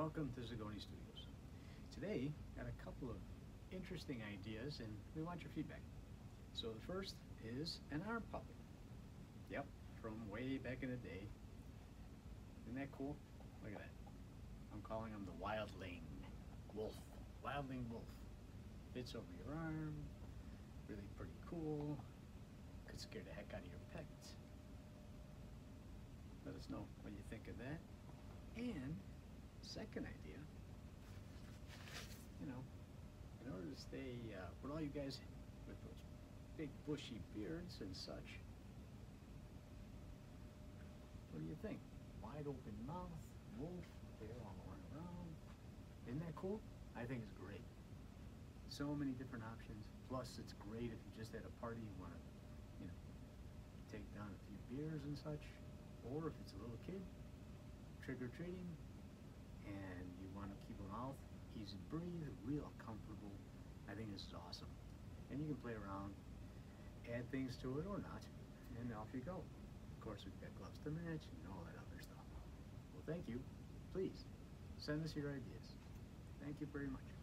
Welcome to Zagone Studios. Today, I've got a couple of interesting ideas and we want your feedback. So the first is an arm puppet. Yep, from way back in the day. Isn't that cool? Look at that. I'm calling him the Wildling Wolf. Wildling Wolf. Fits over your arm. Really pretty cool. Could scare the heck out of your pet. Let us know what you think of that. And second idea, you know, in order to stay with all you guys with those big bushy beards and such, what do you think? Wide open mouth, wolf, tail all around. Isn't that cool? I think it's great. So many different options. Plus, it's great if you just had a party, you want to, you know, take down a few beers and such, or if it's a little kid, trick-or-treating, and you want to keep them out, easy to breathe, real comfortable. I think this is awesome. And you can play around, add things to it or not, and off you go. Of course, we've got gloves to match and all that other stuff. Well, thank you. Please, send us your ideas. Thank you very much.